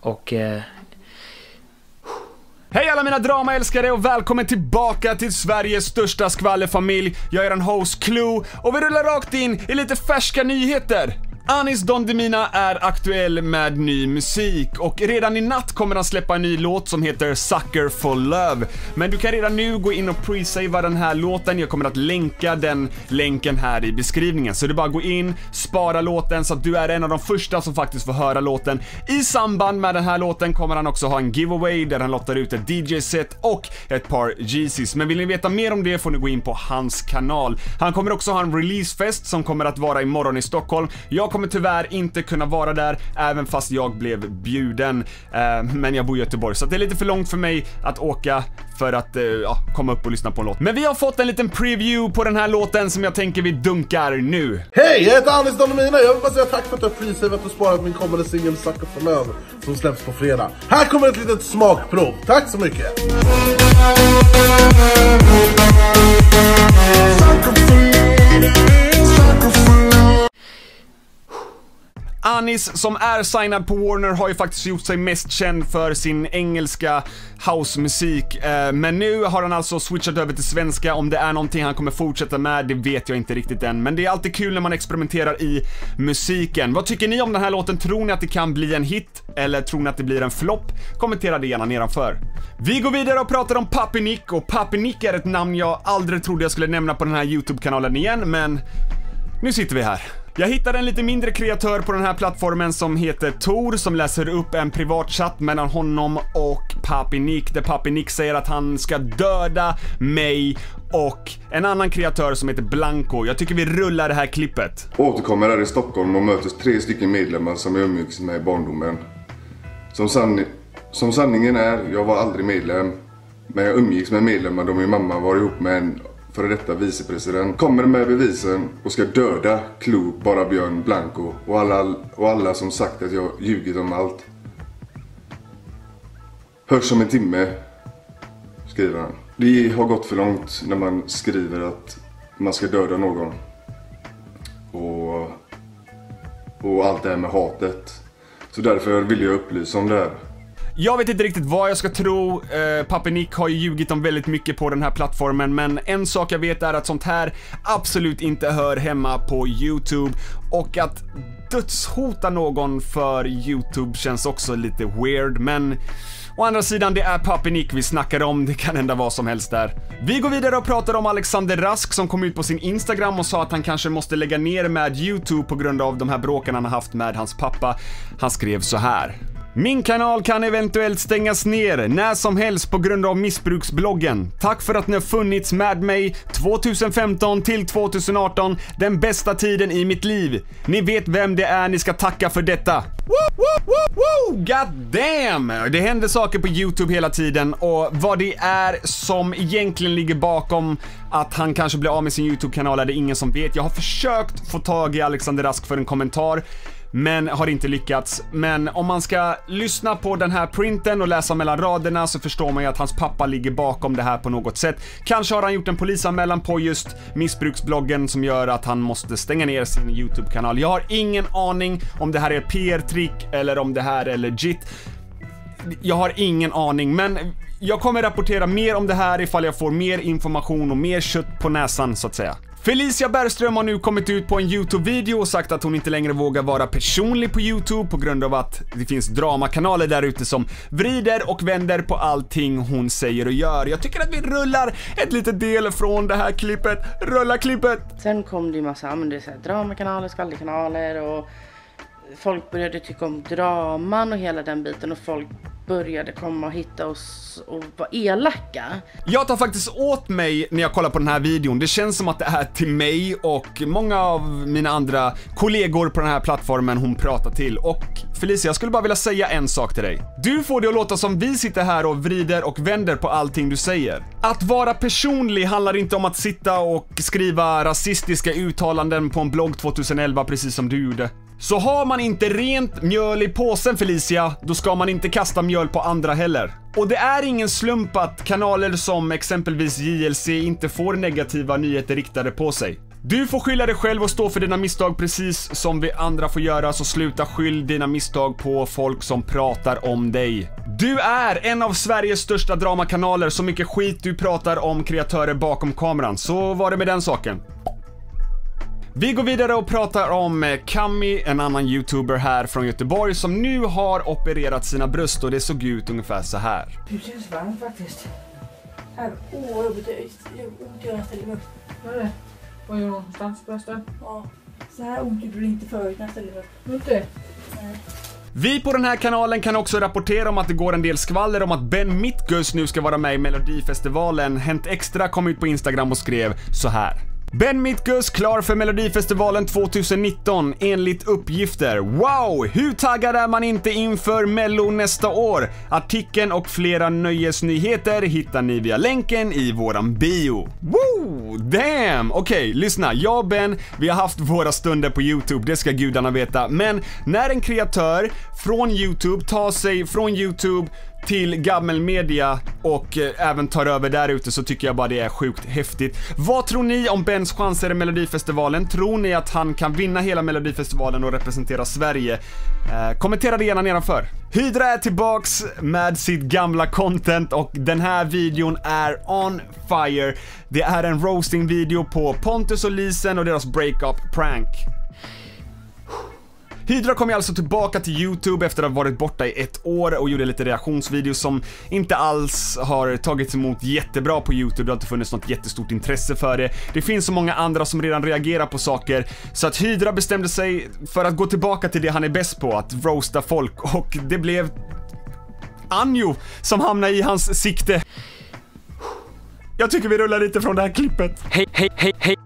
Och... Hej alla mina dramaälskare och välkommen tillbaka till Sveriges största skvallerfamilj. Jag är en host Clue och vi rullar rakt in i lite färska nyheter. Anis Don Demina är aktuell med ny musik och redan i natt kommer han släppa en ny låt som heter Sucker for Love. Men du kan redan nu gå in och pre-savea den här låten, jag kommer att länka den länken här i beskrivningen. Så du bara gå in, spara låten så att du är en av de första som faktiskt får höra låten. I samband med den här låten kommer han också ha en giveaway där han lottar ut ett DJ-set och ett par Yeezys. Men vill ni veta mer om det får ni gå in på hans kanal. Han kommer också ha en releasefest som kommer att vara imorgon i Stockholm. Jag kommer tyvärr inte kunna vara där även fast jag blev bjuden, men jag bor i Göteborg så det är lite för långt för mig att åka för att komma upp och lyssna på en låt. Men vi har fått en liten preview på den här låten som jag tänker vi dunkar nu. Hej, jag heter Anis Don Demina. Jag vill bara säga tack för att du har pre-saveat och sparat min kommande singel Sucker for Love som släpps på fredag. Här kommer ett litet smakprov. Tack så mycket. Anis som är signad på Warner har ju faktiskt gjort sig mest känd för sin engelska housemusik, men nu har han alltså switchat över till svenska. Om det är någonting han kommer fortsätta med det vet jag inte riktigt än, men det är alltid kul när man experimenterar i musiken. Vad tycker ni om den här låten? Tror ni att det kan bli en hit? Eller tror ni att det blir en flopp? Kommentera det gärna nedanför. Vi går vidare och pratar om Pappa Nick. Och Pappa Nick är ett namn jag aldrig trodde jag skulle nämna på den här YouTube-kanalen igen, men nu sitter vi här. Jag hittade en lite mindre kreatör på den här plattformen som heter Thor som läser upp en privat chatt mellan honom och Pappa Nick där Pappa Nick säger att han ska döda mig och en annan kreatör som heter Blanco. Jag tycker vi rullar det här klippet. Återkommer här i Stockholm och mötes tre stycken medlemmar som jag umgicks med i barndomen. Som sanningen är, jag var aldrig medlem, men jag umgicks med medlemmar då min mamma var ihop med en för detta vicepresident, kommer med bevisen och ska döda Clue, bara Björn, Blanco och alla som sagt att jag ljugit om allt. Hörs om en timme, skriver han. Det har gått för långt när man skriver att man ska döda någon. Och allt det här med hatet. Så därför vill jag upplysa om det här. Jag vet inte riktigt vad jag ska tro. Pappa Nick har ju ljugit om väldigt mycket på den här plattformen, men en sak jag vet är att sånt här absolut inte hör hemma på YouTube och att dödshota någon för YouTube känns också lite weird, men å andra sidan, det är Pappa Nick vi snackar om, det kan hända vad som helst där. Vi går vidare och pratar om Alexander Rask som kom ut på sin Instagram och sa att han kanske måste lägga ner med YouTube på grund av de här bråken han har haft med hans pappa. Han skrev så här: min kanal kan eventuellt stängas ner när som helst på grund av missbruksbloggen. Tack för att ni har funnits med mig 2015 till 2018, den bästa tiden i mitt liv. Ni vet vem det är ni ska tacka för detta. God damn! Det händer saker på YouTube hela tiden och vad det är som egentligen ligger bakom att han kanske blir av med sin YouTube-kanal är det ingen som vet. Jag har försökt få tag i Alexander Rask för en kommentar, men har inte lyckats. Men om man ska lyssna på den här printen och läsa mellan raderna så förstår man ju att hans pappa ligger bakom det här på något sätt. Kanske har han gjort en polisanmälan på just missbruksbloggen som gör att han måste stänga ner sin YouTube-kanal. Jag har ingen aning om det här är PR-trick eller om det här är legit. Jag har ingen aning, men jag kommer rapportera mer om det här ifall jag får mer information och mer kött på näsan så att säga. Felicia Bergström har nu kommit ut på en YouTube-video och sagt att hon inte längre vågar vara personlig på YouTube på grund av att det finns dramakanaler där ute som vrider och vänder på allting hon säger och gör. Jag tycker att vi rullar ett litet del från det här klippet. Rulla klippet! Sen kom det ju massa, men det är så här, dramakanaler, skvallerkanaler och folk började tycka om draman och hela den biten och folk började komma och hitta oss och vara elaka. Jag tar faktiskt åt mig när jag kollar på den här videon. Det känns som att det är till mig och många av mina andra kollegor på den här plattformen hon pratar till. Och Felicia, jag skulle bara vilja säga en sak till dig. Du får det att låta som vi sitter här och vrider och vänder på allting du säger. Att vara personlig handlar inte om att sitta och skriva rasistiska uttalanden på en blogg 2011 precis som du gjorde. Så har man inte rent mjöl i påsen, Felicia, då ska man inte kasta mjöl på andra heller. Och det är ingen slump att kanaler som exempelvis JLC inte får negativa nyheter riktade på sig. Du får skylla dig själv och stå för dina misstag precis som vi andra får göra, så sluta skyll dina misstag på folk som pratar om dig. Du är en av Sveriges största dramakanaler, så mycket skit du pratar om kreatörer bakom kameran. Så var det med den saken. Vi går vidare och pratar om Cami, en annan youtuber här från Göteborg som nu har opererat sina bröst, och det såg ut ungefär så här. Det känns varmt faktiskt. Det här är oerhört ont jag ställer mig upp. Vad gör du någonstans brösten? Ja, så här ont gjorde du inte förut när jag ställer mig upp. Inte? Nej. Vi på den här kanalen kan också rapportera om att det går en del skvaller om att Ben Mitkus nu ska vara med i Melodifestivalen. Hänt Extra kom ut på Instagram och skrev så här: Ben Mitkus klar för Melodifestivalen 2019 enligt uppgifter. Wow, hur taggad är man inte inför Mello nästa år? Artikeln och flera nöjesnyheter hittar ni via länken i våran bio. Woo, damn! Okej, lyssna, jag och Ben, vi har haft våra stunder på YouTube, det ska gudarna veta. Men när en kreatör från YouTube tar sig från YouTube till gammelmedia och även tar över där ute, så tycker jag bara det är sjukt häftigt. Vad tror ni om Bens chanser i Melodifestivalen? Tror ni att han kan vinna hela Melodifestivalen och representera Sverige? Kommentera det gärna nedanför. Hydra är tillbaks med sitt gamla content och den här videon är on fire. Det är en roasting-video på Pontus och Lisen och deras breakup-prank. Hydra kom ju alltså tillbaka till YouTube efter att ha varit borta i ett år och gjorde lite reaktionsvideos som inte alls har tagits emot jättebra på YouTube. Det har inte funnits något jättestort intresse för det. Det finns så många andra som redan reagerar på saker, så att Hydra bestämde sig för att gå tillbaka till det han är bäst på, att roasta folk, och det blev Anjo som hamnade i hans sikte. Jag tycker vi rullar lite från det här klippet. Hej, hej, hej, hej.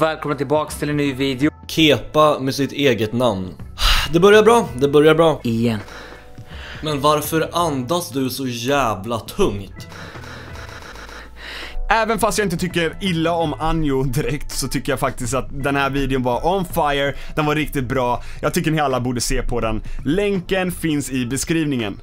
Välkommen tillbaka till en ny video. Kepa med sitt eget namn. Det börjar bra. Igen. Men varför andas du så jävla tungt? Även fast jag inte tycker illa om Anjo direkt, så tycker jag faktiskt att den här videon var on fire. Den var riktigt bra. Jag tycker ni alla borde se på den. Länken finns i beskrivningen.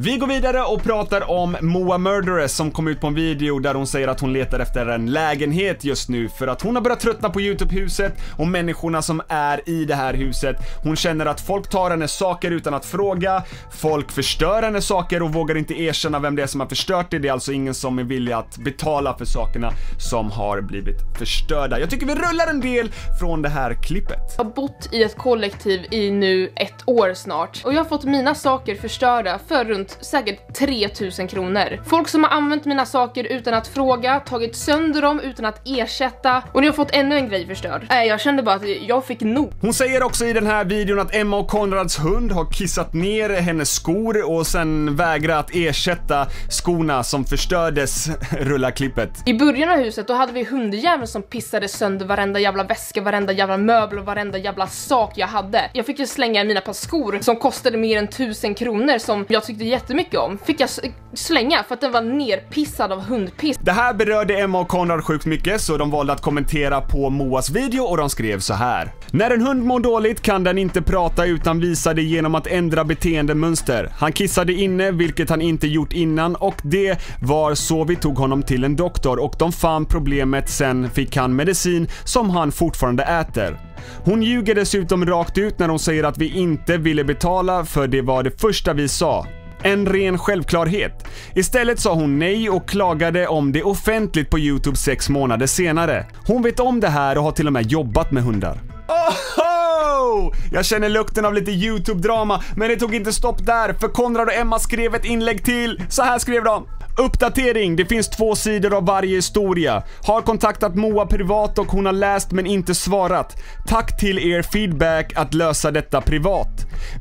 Vi går vidare och pratar om Moa Murderess som kom ut på en video där hon säger att hon letar efter en lägenhet just nu för att hon har börjat tröttna på YouTube-huset och människorna som är i det här huset. Hon känner att folk tar hennes saker utan att fråga, folk förstör hennes saker och vågar inte erkänna vem det är som har förstört det. Det är alltså ingen som är villig att betala för sakerna som har blivit förstörda. Jag tycker vi rullar en del från det här klippet. Jag har bott i ett kollektiv i nu ett år snart och jag har fått mina saker förstörda för runt säkert 3000 kronor. Folk som har använt mina saker utan att fråga, tagit sönder dem utan att ersätta, och nu har fått ännu en grej förstörd. Jag kände bara att jag fick nog. Hon säger också i den här videon att Emma och Konrads hund har kissat ner hennes skor och sen vägrat att ersätta skorna som förstördes. Rulla klippet. I början av huset då hade vi hundjäveln som pissade sönder varenda jävla väska, varenda jävla möbel och varenda jävla sak jag hade. Jag fick ju slänga mina par skor som kostade mer än 1000 kronor, som jag tyckte jättemycket om, fick jag slänga för att den var nerpissad av hundpiss. Det här berörde Emma och Konrad sjukt mycket, så de valde att kommentera på Moas video och de skrev så här: när en hund mår dåligt kan den inte prata utan visa det genom att ändra beteendemönster. Han kissade inne, vilket han inte gjort innan, och det var så vi tog honom till en doktor och de fann problemet. Sen fick han medicin som han fortfarande äter. Hon ljuger dessutom rakt ut när hon säger att vi inte ville betala, för det var det första vi sa. En ren självklarhet. Istället sa hon nej och klagade om det offentligt på YouTube 6 månader senare. Hon vet om det här och har till och med jobbat med hundar. Oho! Jag känner lukten av lite YouTube-drama, men det tog inte stopp där, för Konrad och Emma skrev ett inlägg till. Så här skrev de: uppdatering, det finns 2 sidor av varje historia. Har kontaktat Moa privat och hon har läst men inte svarat. Tack till er feedback att lösa detta privat.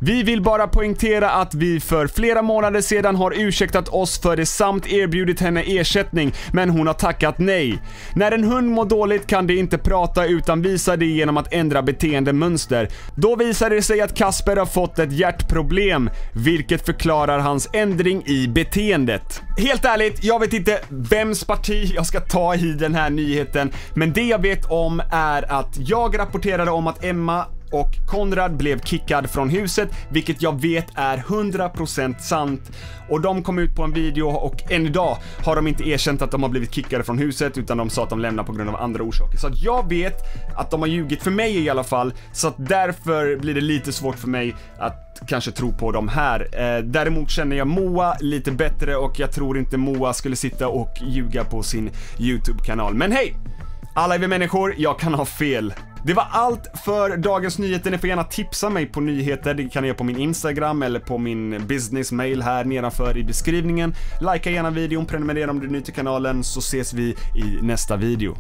Vi vill bara poängtera att vi för flera månader sedan har ursäktat oss för det samt erbjudit henne ersättning, men hon har tackat nej. När en hund mår dåligt kan det inte prata utan visa det genom att ändra beteendemönster. Då visar det sig att Kasper har fått ett hjärtproblem, vilket förklarar hans ändring i beteendet. Helt ärligt, jag vet inte vems parti jag ska ta i den här nyheten, men det jag vet om är att jag rapporterade om att Emma och Konrad blev kickad från huset, vilket jag vet är 100% sant. Och de kom ut på en video och än idag har de inte erkänt att de har blivit kickade från huset, utan de sa att de lämnar på grund av andra orsaker. Så att jag vet att de har ljugit för mig i alla fall, så att därför blir det lite svårt för mig att kanske tro på dem här. Däremot känner jag Moa lite bättre och jag tror inte Moa skulle sitta och ljuga på sin YouTube-kanal. Men hej! Alla är vi människor, jag kan ha fel. Det var allt för dagens nyheter. Ni får gärna tipsa mig på nyheter. Det kan ni göra på min Instagram eller på min businessmail här nedanför i beskrivningen. Likea gärna videon, prenumerera om du är ny till kanalen, så ses vi i nästa video.